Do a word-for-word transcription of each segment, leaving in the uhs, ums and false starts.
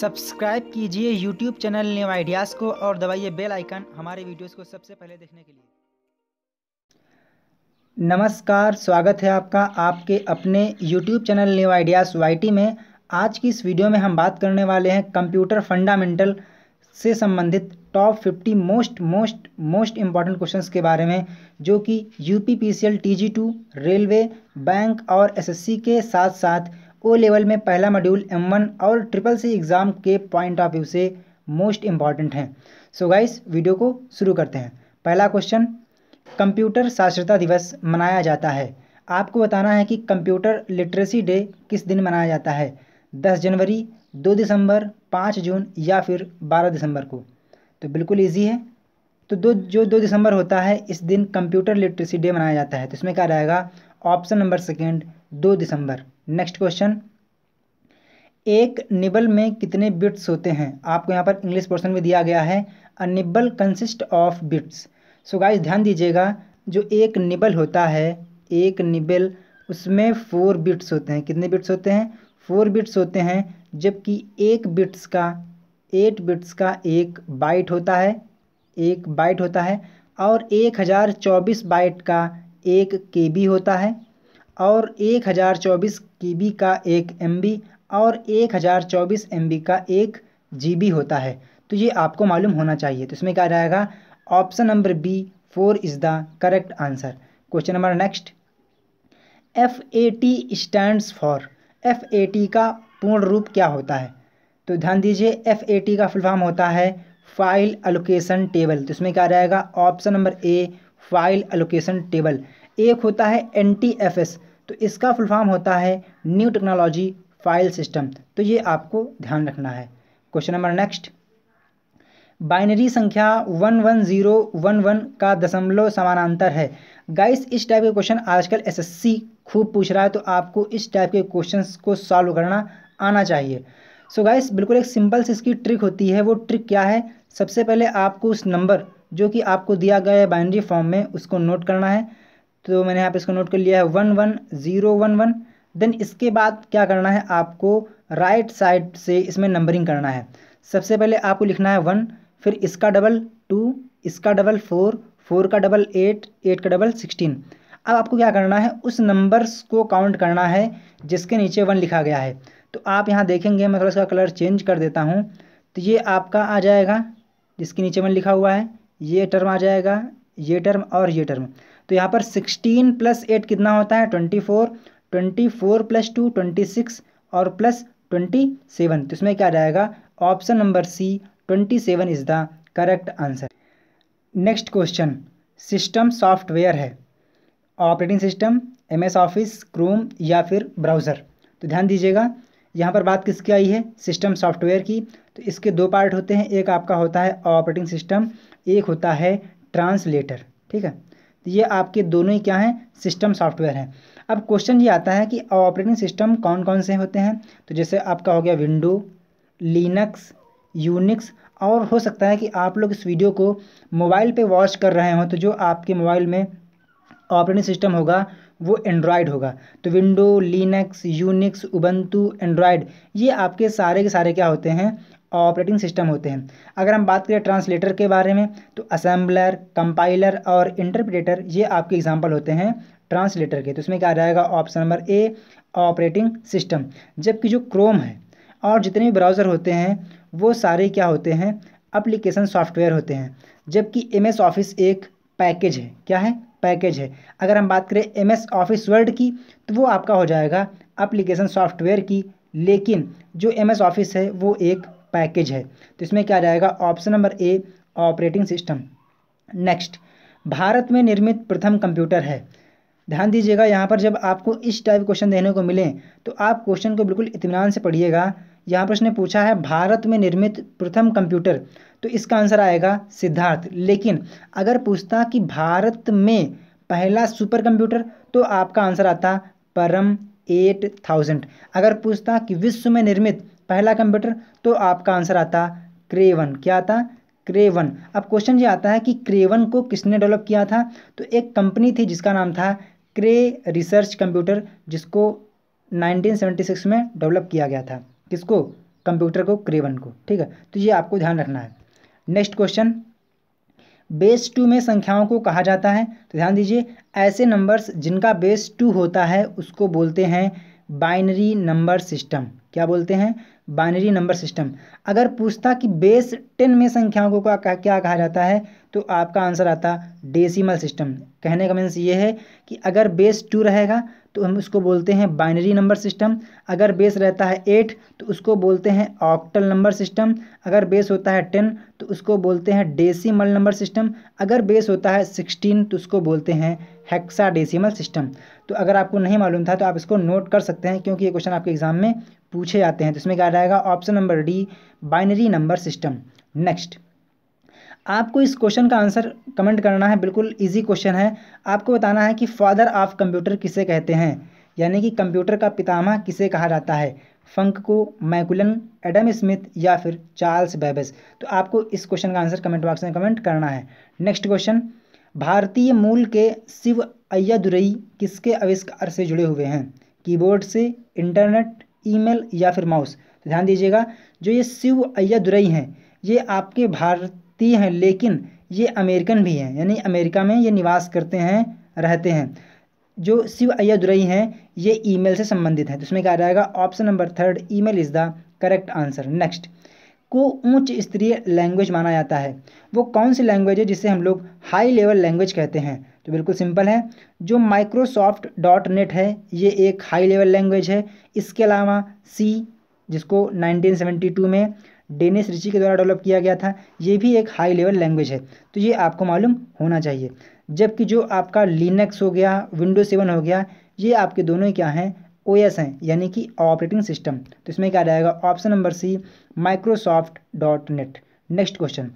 Subscribe कीजिए YouTube channel new ideas को और दबाइए बेल आइकन हमारे वीडियोस को सबसे पहले देखने के लिए। नमस्कार, स्वागत है आपका आपके अपने YouTube channel new Ideas Y T में। आज की इस वीडियो में हम बात करने वाले हैं कंप्यूटर फंडामेंटल से संबंधित top fifty most most most important questions के बारे में, जो कि UPPCL TG two, railway, bank और एसएससी के साथ साथ ओ लेवल में पहला मॉड्यूल एम वन और ट्रिपल सी एग्ज़ाम के पॉइंट ऑफ व्यू से मोस्ट इम्पॉर्टेंट हैं। सो गाइस, वीडियो को शुरू करते हैं। पहला क्वेश्चन, कंप्यूटर साक्षरता दिवस मनाया जाता है। आपको बताना है कि कंप्यूटर लिटरेसी डे किस दिन मनाया जाता है, दस जनवरी, दो दिसंबर, पाँच जून या फिर बारह दिसंबर को। तो बिल्कुल इजी है। तो दो जो दो दिसंबर होता है, इस दिन कंप्यूटर लिटरेसी डे मनाया जाता है। तो इसमें क्या रहेगा, ऑप्शन नंबर सेकेंड, दो दिसंबर। नेक्स्ट क्वेश्चन, एक निबल में कितने बिट्स होते हैं? आपको यहाँ पर इंग्लिश पोर्शन में दिया गया है, a nibble consist of bits. So guys ध्यान दीजिएगा, जो एक निबल होता है, एक निबल, उसमें फोर बिट्स होते हैं। कितने बिट्स होते हैं? फोर बिट्स होते हैं। जबकि एक बिट्स का एट बिट्स का एक बाइट होता है, एक बाइट होता है। और एक हज़ार चौबीस बाइट का एक के बी होता है, और एक हज़ार चौबीस के बी का एक एम बी, और एक हज़ार चौबीस एम बी का एक जी बी होता है। तो ये आपको मालूम होना चाहिए। तो इसमें क्या रहेगा, option number B, four is the correct answer. Question number next, F A T stands for. F A T का पूर्ण रूप क्या होता है? तो ध्यान दीजिए, एफ ए टी का फुल फॉर्म होता है फाइल एलोकेशन टेबल। तो इसमें क्या रहेगा, option number A, file allocation table. एक होता है एन टी एफ एस, तो इसका फुल फॉर्म होता है न्यू टेक्नोलॉजी फाइल सिस्टम। तो ये आपको ध्यान रखना है। क्वेश्चन नंबर नेक्स्ट, बाइनरी संख्या one one zero one one का दशमलव समानांतर है। गाइस, इस टाइप के क्वेश्चन आजकल एस एस सी खूब पूछ रहा है, तो आपको इस टाइप के क्वेश्चन को सॉल्व करना आना चाहिए। सो so गाइस, बिल्कुल एक सिंपल सी इसकी ट्रिक होती है। वो ट्रिक क्या है, सबसे पहले आपको उस नंबर जो कि आपको दिया गया है बाइनरी फॉर्म में, उसको नोट करना है। तो मैंने यहाँ पे इसको नोट कर लिया है, one one zero one one. Then इसके बाद क्या करना है, आपको राइट साइड से इसमें नंबरिंग करना है। सबसे पहले आपको लिखना है वन, फिर इसका डबल टू, इसका डबल फोर, फोर का डबल एट, एट का डबल सिक्सटीन। अब आपको क्या करना है, उस नंबर्स को काउंट करना है जिसके नीचे वन लिखा गया है। तो आप यहाँ देखेंगे, मैं थोड़ा इसका कलर चेंज कर देता हूँ। तो ये आपका आ जाएगा, जिसके नीचे वन लिखा हुआ है, ये टर्म आ जाएगा, ये टर्म और ये टर्म। तो यहाँ पर सिक्सटीन प्लस एट कितना होता है, twenty four, twenty four plus two, twenty six और प्लस ट्वेंटी सेवन। तो इसमें क्या जाएगा, option number C, twenty seven is the correct answer. Next question, system software है, operating system, M S office, Chrome या फिर ब्राउज़र। तो ध्यान दीजिएगा, यहाँ पर बात किसकी आई है, सिस्टम सॉफ्टवेयर की। तो इसके दो पार्ट होते हैं, एक आपका होता है ऑपरेटिंग सिस्टम, एक होता है ट्रांसलेटर। ठीक है, तो ये आपके दोनों ही क्या हैं, सिस्टम सॉफ्टवेयर हैं। अब क्वेश्चन ये आता है कि ऑपरेटिंग सिस्टम कौन कौन से होते हैं। तो जैसे आपका हो गया विंडो, लिनक्स, यूनिक्स, और हो सकता है कि आप लोग इस वीडियो को मोबाइल पे वॉच कर रहे हों, तो जो आपके मोबाइल में ऑपरेटिंग सिस्टम होगा वो एंड्रॉयड होगा। तो window, Linux, Unix, Ubuntu, Android, ये आपके सारे के सारे क्या होते हैं, ऑपरेटिंग सिस्टम होते हैं। अगर हम बात करें ट्रांसलेटर के बारे में, तो असेंबलर, कंपाइलर और इंटरप्रेटर, ये आपके एग्जाम्पल होते हैं ट्रांसलेटर के। तो इसमें क्या जाएगा, option number A, operating system. जबकि जो क्रोम है और जितने भी ब्राउज़र होते हैं, वो सारे क्या होते हैं, एप्लीकेशन सॉफ्टवेयर होते हैं। जबकि एम एस ऑफिस एक पैकेज है, क्या है, पैकेज है। अगर हम बात करें एम एस ऑफिस वर्ड की, तो वो आपका हो जाएगा एप्लीकेशन सॉफ्टवेयर की, लेकिन जो एम एस ऑफिस है वो एक पैकेज है। तो इसमें क्या जाएगा, option number A, operating system. Next, Bharat में निर्मित प्रथम कंप्यूटर है। ध्यान दीजिएगा, यहाँ पर जब आपको इस टाइप क्वेश्चन देने को मिले, तो आप क्वेश्चन को बिल्कुल इत्मीनान से पढ़िएगा। यहाँ पर उसने पूछा है भारत में निर्मित प्रथम कंप्यूटर, तो इसका आंसर आएगा सिद्धार्थ। लेकिन अगर पूछता कि भारत में पहला सुपर कंप्यूटर, तो आपका आंसर आता परम एट थाउजेंड। अगर पूछता कि विश्व में निर्मित पहला कंप्यूटर, तो आपका आंसर आता क्रे वन। क्या आता, क्रे वन। अब क्वेश्चन ये आता है कि क्रे वन को किसने डेवलप किया था। तो एक कंपनी थी जिसका नाम था क्रे रिसर्च कंप्यूटर, जिसको नाइनटीन सेवेंटी सिक्स में डेवलप किया गया था। किसको, कंप्यूटर को क्रे वन को, ठीक है। तो ये आपको ध्यान रखना है। नेक्स्ट क्वेश्चन, बेस टू में संख्याओं को कहा जाता है, तो ध्यान दीजिए ऐसे नंबर्स जिनका बेस टू होता है उसको बोलते हैं बाइनरी नंबर सिस्टम। क्या बोलते हैं? Binary number system. अगर पूछता कि बेस टेन में संख्याओं को क्या क्या कहा जाता है तो आपका आंसर आता डेसिमल सिस्टम। कहने का मीन्स ये है कि अगर बेस टू रहेगा तो हम उसको बोलते हैं बाइनरी नंबर सिस्टम, अगर बेस रहता है एट तो उसको बोलते हैं ऑक्टल नंबर सिस्टम, अगर बेस होता है टेन तो उसको बोलते हैं डेसिमल नंबर सिस्टम, अगर बेस होता है सिक्सटीन तो उसको बोलते हैं हेक्सा डेसिमल सिस्टम। तो अगर आपको नहीं मालूम था तो आप इसको नोट कर सकते हैं क्योंकि ये क्वेश्चन आपके एग्जाम में पूछे जाते हैं। तो इसमें क्या रहेगा? Option number D, binary number system. Next, आपको इस क्वेश्चन का आंसर कमेंट करना है, बिल्कुल इजी क्वेश्चन है। आपको बताना है कि फादर ऑफ कंप्यूटर किसे कहते हैं, यानी कि कंप्यूटर का पितामह किसे कहा जाता है? फंक को, मैकुलन, एडम स्मिथ या फिर चार्ल्स बेबेज। तो आपको इस क्वेश्चन का आंसर कमेंट बॉक्स में कमेंट करना है। नेक्स्ट क्वेश्चन, भारतीय मूल के शिव अय्यादुरई किसके आविष्कार से जुड़े हुए हैं? कीबोर्ड से, इंटरनेट, ईमेल या फिर माउस। तो ध्यान दीजिएगा, जो ये शिव अय्यादुरई हैं ये आपके भारतीय हैं लेकिन ये अमेरिकन भी हैं, यानी अमेरिका में ये निवास करते हैं, रहते हैं। जो शिव अय्यादुरई हैं ये ईमेल से संबंधित हैं। तो इसमें क्या आ जाएगा? Option number third, email is the correct answer. Next, को उच्च स्तरीय लैंग्वेज माना जाता है, वो कौन सी लैंग्वेज है जिसे हम लोग हाई लेवल लैंग्वेज कहते हैं? तो बिल्कुल सिंपल है, जो माइक्रोसॉफ्ट डॉट नेट है ये एक हाई लेवल लैंग्वेज है। इसके अलावा सी, जिसको नाइनटीन सेवेंटी टू में डेनिस रिची के द्वारा डेवलप किया गया था, ये भी एक हाई लेवल लैंग्वेज है। तो ये आपको मालूम होना चाहिए। जबकि जो आपका लिनक्स हो गया, विंडोज सेवन हो गया, ये आपके दोनों क्या हैं? ओ एस हैं, यानी कि ऑपरेटिंग सिस्टम। तो इसमें क्या जाएगा? Option number C, Microsoft dot net. Next question,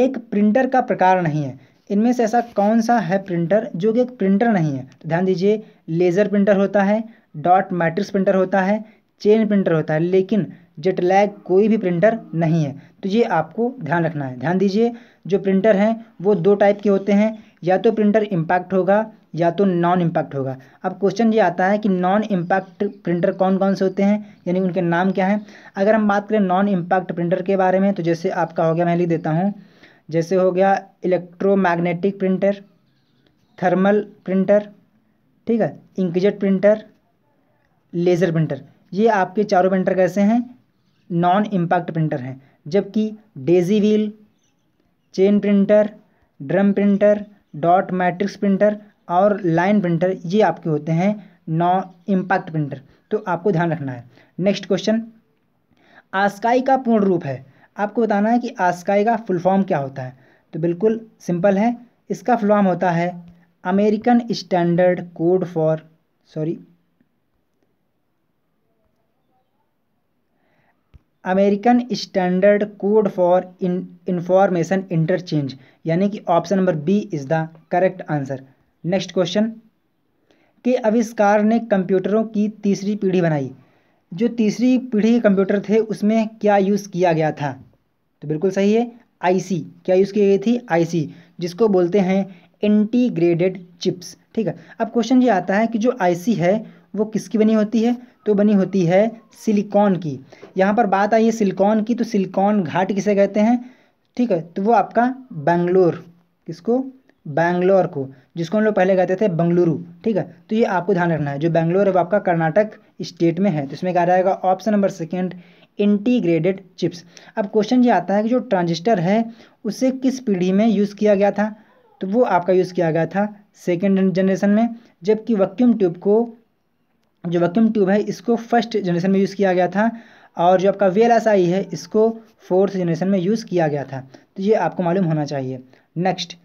एक प्रिंटर का प्रकार नहीं है, इनमें से ऐसा कौन सा है प्रिंटर जो कि एक प्रिंटर नहीं है? तो ध्यान दीजिए, लेज़र प्रिंटर होता है, डॉट मैट्रिक्स प्रिंटर होता है, चेन प्रिंटर होता है, लेकिन जेटलैग कोई भी प्रिंटर नहीं है। तो ये आपको ध्यान रखना है। ध्यान दीजिए, जो प्रिंटर हैं वो दो टाइप के होते हैं, या तो प्रिंटर इम्पैक्ट होगा या तो नॉन इम्पैक्ट होगा। अब क्वेश्चन ये आता है कि नॉन इम्पैक्ट प्रिंटर कौन कौन से होते हैं, यानी उनके नाम क्या हैं। अगर हम बात करें नॉन इम्पैक्ट प्रिंटर के बारे में तो जैसे आपका हो गया, मैं लिख देता हूँ, जैसे हो गया इलेक्ट्रोमैग्नेटिक प्रिंटर, थर्मल प्रिंटर, ठीक है, इंकजेट प्रिंटर, लेज़र प्रिंटर। ये आपके चारों प्रिंटर कैसे हैं? नॉन इम्पैक्ट प्रिंटर हैं। जबकि daisy wheel, chain printer, drum printer, dot matrix printer और लाइन प्रिंटर ये आपके होते हैं नॉन इम्पैक्ट प्रिंटर। तो आपको ध्यान रखना है। नेक्स्ट क्वेश्चन, आस्काई का पूर्ण रूप है, आपको बताना है कि आस्काई का फुल फॉर्म क्या होता है। तो बिल्कुल सिंपल है, इसका फुल फॉर्म होता है American standard code for sorry American standard code for information interchange, यानी कि option number B is the correct answer. Next question, के आविष्कार ने कंप्यूटरों की तीसरी पीढ़ी बनाई, जो तीसरी पीढ़ी के कंप्यूटर थे उसमें क्या यूज़ किया गया था? तो बिल्कुल सही है, आईसी। क्या यूज़ की गई थी? आईसी, जिसको बोलते हैं इंटीग्रेटेड चिप्स, ठीक है। अब क्वेश्चन ये आता है कि जो आईसी है वो किसकी बनी होती है? तो बनी होती है सिलिकॉन की। यहाँ पर बात आई है सिलिकॉन की, तो सिलिकॉन घाट किसे कहते हैं? ठीक है, तो वो आपका बेंगलोर, किसको? बेंगलोर को, जिसको हम लोग पहले कहते थे बंगलुरु, ठीक है। तो ये आपको ध्यान रखना है, जो बेंगलोर है वो आपका कर्नाटक स्टेट में है। तो इसमें क्या जाएगा? Option number second, integrated chips. अब क्वेश्चन ये आता है कि जो ट्रांजिस्टर है उसे किस पीढ़ी में यूज़ किया गया था? तो वो आपका यूज़ किया गया था सेकेंड जनरेशन में। जबकि वैक्यूम ट्यूब को जो वैक्यूम ट्यूब है इसको फर्स्ट जनरेशन में यूज़ किया गया था, और जो आपका वीएलएसआई है इसको फोर्थ जनरेशन में यूज़ किया गया था। तो ये आपको मालूम होना चाहिए। नेक्स्ट,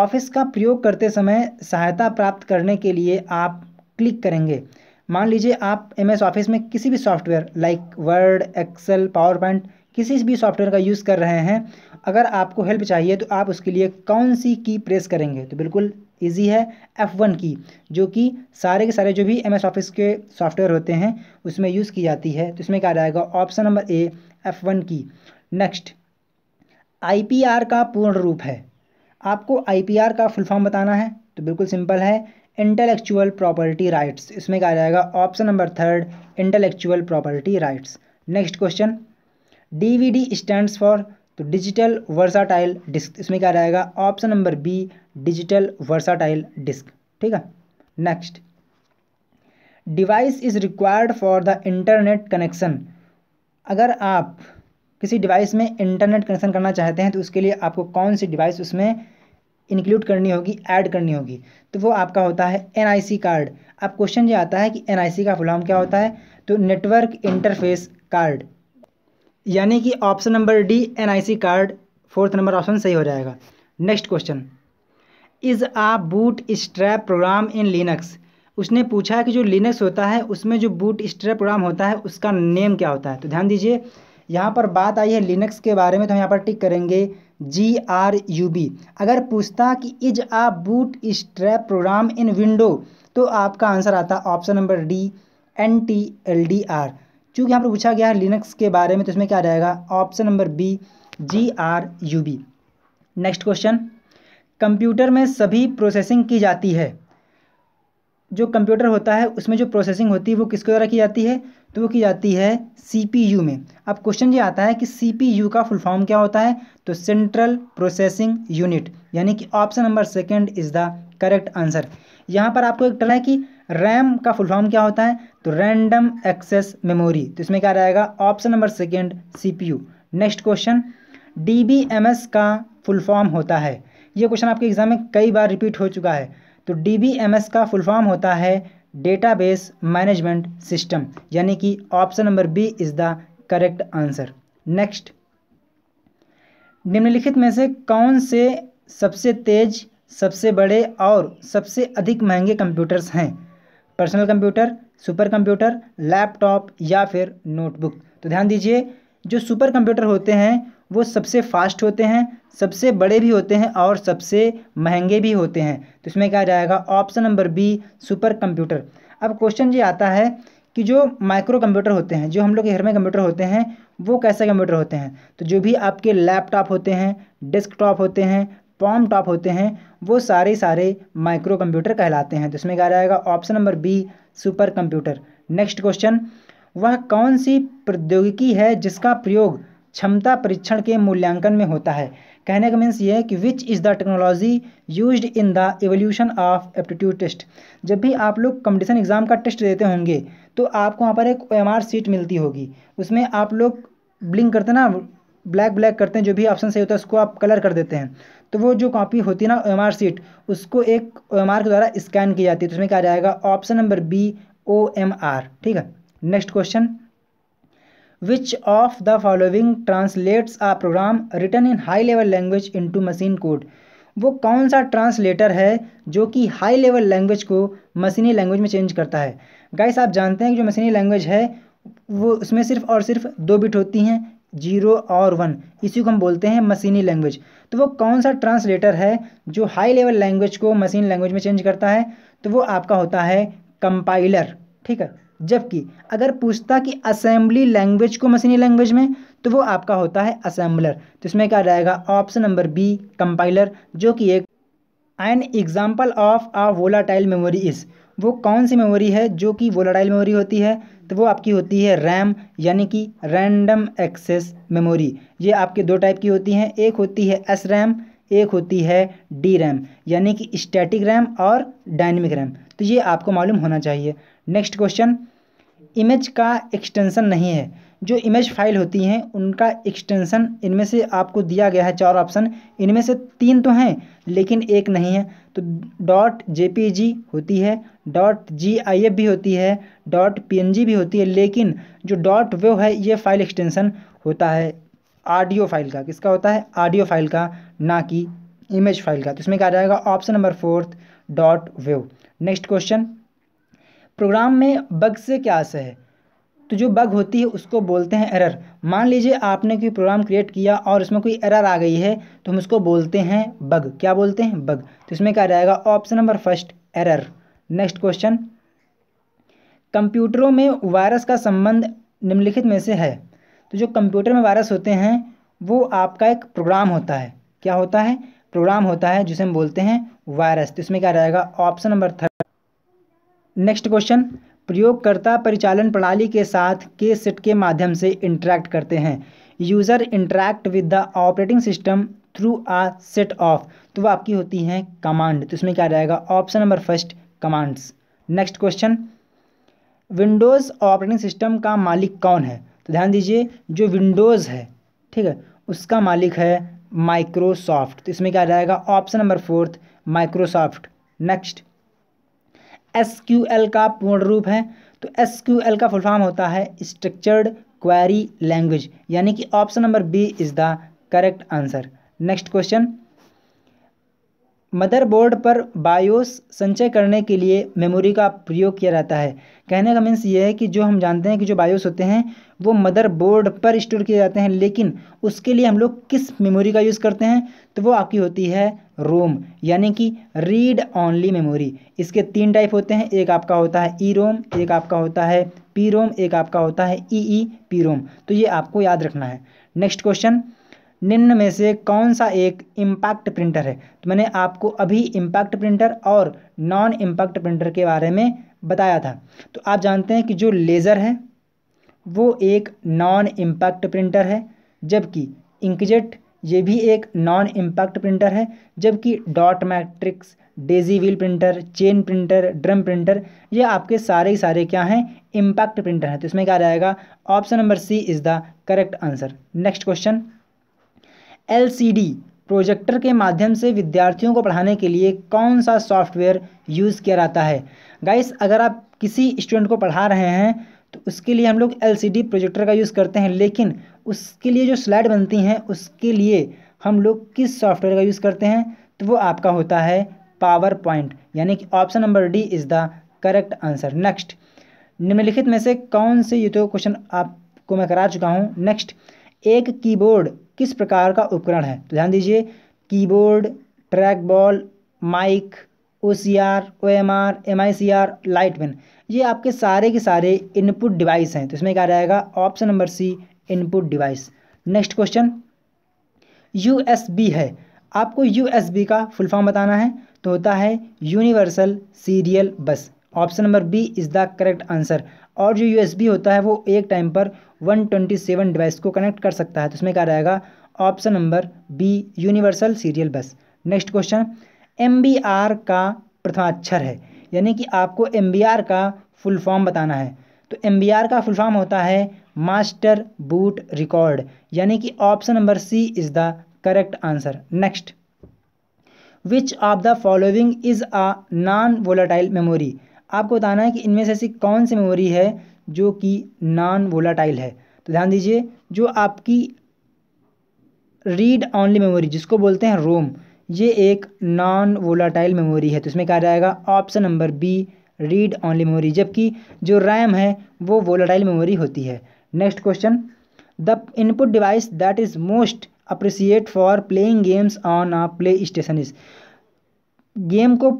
ऑफिस का प्रयोग करते समय सहायता प्राप्त करने के लिए आप क्लिक करेंगे। मान लीजिए आप एमएस ऑफिस में किसी भी software like Word, Excel, PowerPoint, किसी भी सॉफ्टवेयर का यूज़ कर रहे हैं, अगर आपको हेल्प चाहिए तो आप उसके लिए कौन सी की प्रेस करेंगे? तो बिल्कुल इजी है, एफ वन की, जो कि सारे के सारे जो भी एमएस ऑफिस के सॉफ्टवेयर होते हैं उसमें यूज़ की जाती है। तो इसमें क्या जाएगा? Option number A, F one की। नेक्स्ट, आईपीआर का पूर्ण रूप है, आपको आईपीआर का फुल फॉर्म बताना है। तो बिल्कुल सिंपल है, इंटेलेक्चुअल प्रॉपर्टी राइट्स। इसमें क्या जाएगा? Option number third, intellectual property rights. Next question, DVD stands for, तो डिजिटल वर्साटाइल डिस्क, इसमें क्या रहेगा option number B digital versatile disc. ठीक है, next, device is required for the internet connection, अगर आप किसी डिवाइस में इंटरनेट कनेक्शन करना चाहते हैं तो उसके लिए आपको कौन सी डिवाइस उसमें इंक्लूड करनी होगी, ऐड करनी होगी, तो वो आपका होता है एनआईसी कार्ड। अब क्वेश्चन ये आता है कि एनआईसी का फुल फॉर्म क्या होता है, तो नेटवर्क इंटरफेस कार्ड, यानी कि option number D NIC card fourth number option सही हो जाएगा। Next question, is a bootstrap program in Linux, उसने पूछा है कि जो लिनक्स होता है उसमें जो बूट स्ट्रैप प्रोग्राम होता है उसका नेम क्या होता है। तो ध्यान दीजिए यहाँ पर बात आई है लिनक्स के बारे में, तो हम यहाँ पर टिक करेंगे जी आर यू बी। अगर पूछता कि is a bootstrap program in window, तो आपका आंसर आता option number D N T L D R. चूँकि यहाँ पर पूछा गया है लिनक्स के बारे में तो इसमें क्या आ जाएगा option number B G R U B. Next question, computer में सभी प्रोसेसिंग की जाती है, जो कंप्यूटर होता है उसमें जो प्रोसेसिंग होती है वो किसके द्वारा की जाती है, तो वो की जाती है सीपीयू में। अब क्वेश्चन ये आता है कि सीपीयू का फुल फॉर्म क्या होता है, तो सेंट्रल प्रोसेसिंग यूनिट, यानी कि option number second is the correct answer. यहाँ पर आपको एक टला है कि रैम का फुल फॉर्म क्या होता है, तो रैंडम एक्सेस मेमोरी, तो इसमें क्या रहेगा option number second CPU. Next question, DBMS का फुल फॉर्म होता है, ये क्वेश्चन आपके एग्जाम में कई बार रिपीट हो चुका है, तो डीबीएमएस का फुल फॉर्म होता है डेटाबेस मैनेजमेंट सिस्टम, यानी कि option number B is the correct answer. Next, निम्नलिखित में से कौन से सबसे तेज, सबसे बड़े और सबसे अधिक महंगे कंप्यूटर्स हैं, personal computer, super computer, laptop या फिर नोटबुक। तो ध्यान दीजिए जो सुपर कंप्यूटर होते हैं वो सबसे फास्ट होते हैं, सबसे बड़े भी होते हैं और सबसे महंगे भी होते हैं, तो इसमें क्या जाएगा option number B super computer. अब क्वेश्चन ये आता है कि जो माइक्रो कंप्यूटर होते हैं, जो हम लोग के घर में कंप्यूटर होते हैं, वो कैसे कंप्यूटर होते हैं, तो जो भी आपके लैपटॉप होते हैं, डेस्कटॉप होते हैं, पॉम टॉप होते हैं, वो सारे सारे माइक्रो कंप्यूटर कहलाते हैं, तो इसमें क्या जाएगा option number B super computer. Next question, वह कौन सी प्रौद्योगिकी है जिसका प्रयोग क्षमता परीक्षण के मूल्यांकन में होता है। कहने का मीन्स ये है कि which is the technology used in the evolution of aptitude test. जब भी आप लोग कंपटीशन एग्जाम का टेस्ट देते होंगे तो आपको वहाँ पर एक ओएमआर सीट मिलती होगी, उसमें आप लोग ब्लिंक करते ना, ब्लैक ब्लैक करते हैं, जो भी ऑप्शन सही होता है उसको आप कलर कर देते हैं, तो वो जो कॉपी होती है ना ओएमआर सीट, उसको एक ओएमआर के द्वारा स्कैन की जाती है, तो उसमें क्या आ जाएगा ऑप्शन नंबर बी ओएमआर। ठीक है, next question, Which of the following translates a program written in high level language into machine code? वो कौन सा ट्रांसलेटर है जो कि हाई लेवल लैंग्वेज को मशीनी लैंग्वेज में चेंज करता है। गाइस आप जानते हैं कि जो मशीनी लैंग्वेज है वो उसमें सिर्फ और सिर्फ दो बिट होती हैं, जीरो और वन, इसी को हम बोलते हैं मशीनी लैंग्वेज। तो वो कौन सा ट्रांसलेटर है जो हाई लेवल लैंग्वेज को मशीनी लैंग्वेज में चेंज करता है, तो वो आपका होता है कंपाइलर। ठीक है, जबकि अगर पूछता कि असेंबली लैंग्वेज को मशीनी लैंग्वेज में, तो वो आपका होता है असेंबलर, तो इसमें क्या रहेगा ऑप्शन नंबर बी कंपाइलर, जो कि एक an example of a volatile memory is. वो कौन सी मेमोरी है जो कि वोलाटाइल मेमोरी होती है, तो वो आपकी होती है रैम, यानी कि रैंडम एक्सेस मेमोरी। ये आपके दो टाइप की होती हैं, एक होती है एस रैम, एक होती है डी रैम, यानी कि स्टैटिक रैम और डायनेमिक रैम, तो ये आपको मालूम होना चाहिए। नेक्स्ट क्वेश्चन, इमेज का एक्सटेंशन नहीं है, जो इमेज फाइल होती हैं उनका एक्सटेंशन, इनमें से आपको दिया गया है चार ऑप्शन, इनमें से तीन तो हैं लेकिन एक नहीं है, तो डॉट जेपीजी होती है, डॉट जीआईएफ भी होती है, डॉट पीएनजी भी होती है, लेकिन जो डॉट वो है ये फाइल एक्सटेंशन होता है ऑडियो फाइल का। किसका होता है, ऑडियो फाइल का, ना कि इमेज फाइल का, तो इसमें क्या आ जाएगा option number fourth dot wave. Next question, program में बग से क्या आशय है, तो जो बग होती है उसको बोलते हैं एरर। मान लीजिए आपने कोई प्रोग्राम क्रिएट किया और उसमें कोई एरर आ गई है, तो हम उसको बोलते हैं बग। क्या बोलते हैं, बग, तो इसमें क्या आ जाएगा option number first error. Next question, कंप्यूटरों में वायरस का संबंध निम्नलिखित में से है, तो जो कंप्यूटर में वायरस होते हैं वो आपका एक प्रोग्राम होता है। क्या होता है, प्रोग्राम होता है, जिसे हम बोलते हैं वायरस, तो इसमें क्या रहेगा option number third next question, प्रयोगकर्ता परिचालन प्रणाली के साथ के सेट के माध्यम से इंटरैक्ट करते हैं। User interact with the operating system through a set of, तो वह आपकी होती हैं कमांड। तो इसमें क्या रहेगा? Option number first, commands. Next question, Windows operating system का मालिक कौन है? तो ध्यान दीजिए, जो विंडोज़ है, ठीक है, उसका मालिक है माइक्रोसॉफ्ट। तो इसमें क्या रहेगा? Option number fourth, Microsoft. Next, S Q L का पूर्ण रूप है, तो एस क्यू एल का फुल फॉर्म होता है स्ट्रक्चर्ड क्वेरी लैंग्वेज, यानी कि option number B is the correct answer. Next question, motherboard पर बायोस संचय करने के लिए मेमोरी का प्रयोग किया जाता है। कहने का मीन्स ये है कि जो हम जानते हैं कि जो बायोस होते हैं वो मदरबोर्ड पर स्टोर किए जाते हैं, लेकिन उसके लिए हम लोग किस मेमोरी का यूज़ करते हैं? तो वो आपकी होती है रोम, यानी कि रीड ऑनली मेमोरी। इसके तीन टाइप होते हैं, एक आपका होता है ई रोम, एक आपका होता है पी रोम, एक आपका होता है ई ई पी रोम। तो ये आपको याद रखना है। नेक्स्ट क्वेश्चन, निम्न में से कौन सा एक इम्पैक्ट प्रिंटर है? तो मैंने आपको अभी इम्पैक्ट प्रिंटर और नॉन इम्पैक्ट प्रिंटर के बारे में बताया था। तो आप जानते हैं कि जो लेज़र है वो एक नॉन इम्पैक्ट प्रिंटर है, जबकि इंकजेट ये भी एक नॉन इम्पैक्ट प्रिंटर है, जबकि dot matrix, daisy wheel printer, chain printer, drum printer, ये आपके सारे ही सारे क्या हैं? इम्पैक्ट प्रिंटर हैं। तो इसमें क्या रहेगा? Option number C is the correct answer. Next question, L C D projector के माध्यम से विद्यार्थियों को पढ़ाने के लिए कौन सा सॉफ्टवेयर यूज़ किया जाता है? गाइस, अगर आप किसी स्टूडेंट को पढ़ा रहे हैं तो उसके लिए हम लोग एल सी डी प्रोजेक्टर का यूज़ करते हैं, लेकिन उसके लिए जो स्लाइड बनती हैं उसके लिए हम लोग किस सॉफ्टवेयर का यूज़ करते हैं? तो वो आपका होता है पावर पॉइंट, यानी कि option number D is the correct answer. Next, निम्नलिखित में से कौन से, ये तो क्वेश्चन आपको मैं करा चुका हूँ। नेक्स्ट, एक कीबोर्ड किस प्रकार का उपकरण है? तो ध्यान दीजिए, keyboard, track ball, mic, O C R, O M R, M I C R, light pen, ये आपके सारे के सारे इनपुट डिवाइस हैं। तो इसमें क्या रहेगा? Option number C, input device. Next question, U S B है, आपको यू एस बी का फुल फॉर्म बताना है, तो होता है universal serial bus. Option number B is the correct answer. और जो यू एस बी होता है वो एक टाइम पर वन ट्वेंटी सेवन डिवाइस को कनेक्ट कर सकता है। तो इसमें क्या रहेगा? Option number B, universal serial bus. Next question, M B R का प्रथमाक्षर है, यानी कि आपको एम बी आर का फुल फॉर्म बताना है। तो एम बी आर का फुल फॉर्म होता है मास्टर बूट रिकॉर्ड, यानी कि option number C is the correct answer. Next, which of the following is a non volatile memory? आपको बताना है कि इनमें से ऐसी कौन सी मेमोरी है जो कि नॉन वोलाटाइल है। तो ध्यान दीजिए, जो आपकी रीड ऑनली मेमोरी जिसको बोलते हैं रोम, ये एक नॉन वोलाटाइल मेमोरी है। तो इसमें क्या जाएगा? Option number B, read only memory, जबकि जो रैम है वो वोलाटाइल मेमोरी होती है। Next question, the input device that is most appreciate for playing games on a PlayStation is. Game को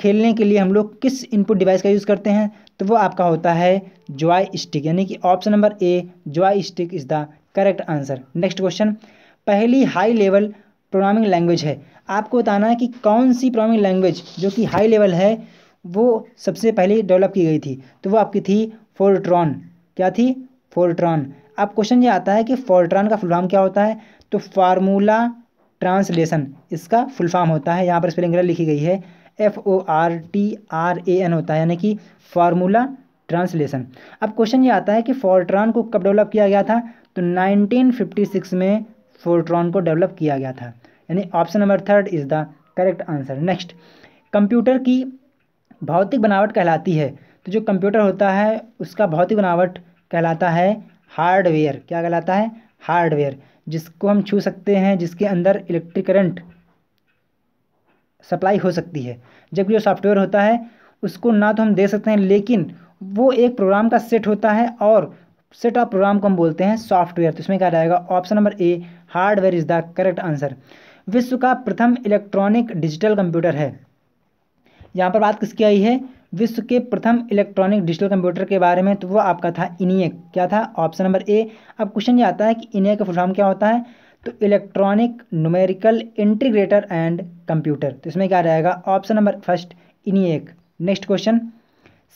खेलने के लिए हम लोग किस इनपुट डिवाइस का यूज़ करते हैं? तो वो आपका होता है जॉय स्टिक, यानी कि option number A, joystick is the correct answer. Next question, पहली हाई लेवल प्रोग्रामिंग लैंग्वेज है, आपको बताना है कि कौन सी प्रोग्रामिंग लैंग्वेज जो कि हाई लेवल है वो सबसे पहले डेवलप की गई थी। तो वो आपकी थी फोर्ट्रॉन। क्या थी? फोर्ट्रॉन। अब क्वेश्चन ये आता है कि फोर्ट्रॉन का फुल फॉर्म क्या होता है? तो फार्मूला ट्रांसलेशन इसका फुल फॉर्म होता है। यहाँ पर स्पेलिंग एरर लिखी गई है, F O R T R A N होता है, यानी कि फार्मूला ट्रांसलेशन। अब क्वेश्चन ये आता है कि फोर्ट्रॉन को कब डेवलप किया गया था? तो नाइनटीन फिफ्टी सिक्स में फोर्ट्रॉन को डेवलप किया गया था, यानी option number third is the correct answer. Next, computer की भौतिक बनावट कहलाती है, तो जो कंप्यूटर होता है उसका भौतिक बनावट कहलाता है हार्डवेयर। क्या कहलाता है? हार्डवेयर, जिसको हम छू सकते हैं, जिसके अंदर इलेक्ट्रिक करंट सप्लाई हो सकती है। जबकि जो सॉफ्टवेयर होता है उसको ना तो हम दे सकते हैं, लेकिन वो एक प्रोग्राम का सेट होता है और सेट ऑफ प्रोग्राम को हम बोलते हैं सॉफ्टवेयर। तो इसमें क्या रहेगा? Option number A, hardware is the correct answer. विश्व का प्रथम इलेक्ट्रॉनिक डिजिटल कंप्यूटर है, यहाँ पर बात किसकी आई है? विश्व के प्रथम इलेक्ट्रॉनिक डिजिटल कंप्यूटर के बारे में, तो वो आपका था इनिएक। क्या था? Option number A. अब क्वेश्चन ये आता है कि इनिएक का फुल फॉर्म क्या होता है? तो electronic numerical integrator and computer. तो इसमें क्या रहेगा? Option number first, ENIAC. Next question,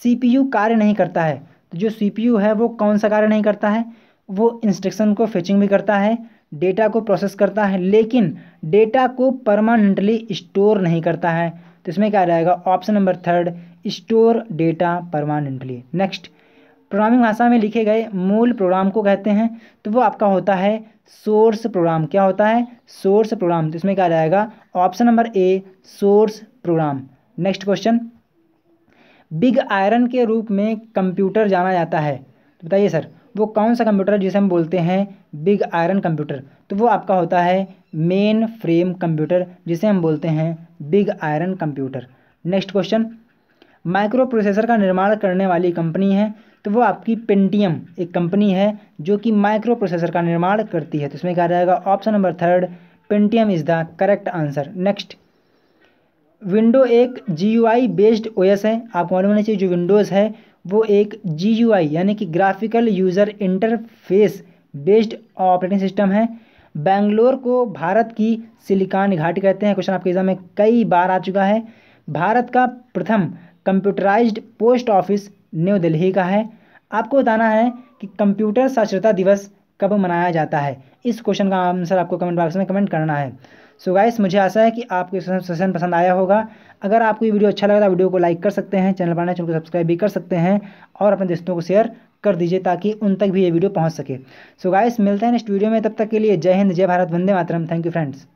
CPU कार्य नहीं करता है। तो जो सीपीयू है वो कौन सा कार्य नहीं करता है, वो इंस्ट्रक्शन को फेचिंग भी करता है, डेटा को प्रोसेस करता है, लेकिन डेटा को परमानेंटली स्टोर नहीं करता है। तो इसमें क्या रहेगा, option number third, store data permanently. Next, programming भाषा में लिखे गए मूल प्रोग्राम को कहते हैं, तो वो आपका होता है सोर्स प्रोग्राम। क्या होता है, सोर्स प्रोग्राम। तो इसमें क्या रहेगा, option number A, source program. Next question, big iron के रूप में कंप्यूटर जाना जाता है, तो बताइए सर वो कौन सा कंप्यूटर जिसे हम बोलते हैं बिग आयरन कंप्यूटर, तो वो आपका होता है मेन फ्रेम कंप्यूटर, जिसे हम बोलते हैं big iron computer. Next question, microprocessor का निर्माण करने वाली कंपनी है, तो वो आपकी पेंटियम एक कंपनी है जो कि माइक्रो प्रोसेसर का निर्माण करती है। तो इसमें क्या रहेगा, option number third, Pentium is the correct answer. Next, window एक जीयूआई बेस्ड ओएस है। आपको मालूम होना चाहिए जो विंडोज़ है वो एक जीयूआई यानी कि graphical user interface based operating system है। बेंगलोर को भारत की सिलिकॉन घाटी कहते हैं, क्वेश्चन आपके एग्जाम में कई बार आ चुका है। भारत का प्रथम computerised post office New Delhi का है। आपको बताना है कि कंप्यूटर साक्षरता दिवस कब मनाया जाता है, इस क्वेश्चन का आंसर आपको कमेंट बॉक्स में कमेंट करना है। सो so गाइस, मुझे आशा है कि आपको सेशन पसंद आया होगा। अगर आपको ये वीडियो अच्छा लगा तो वीडियो को लाइक कर सकते हैं, चैनल पर नए चैनल को सब्सक्राइब भी कर सकते हैं और अपने दोस्तों को शेयर कर दीजिए ताकि उन तक भी ये वीडियो पहुँच सके। सो so गाइस, मिलते हैं नेक्स्ट वीडियो में, तब तक के लिए जय हिंद, जय भारत, वंदे मातरम। Thank you friends.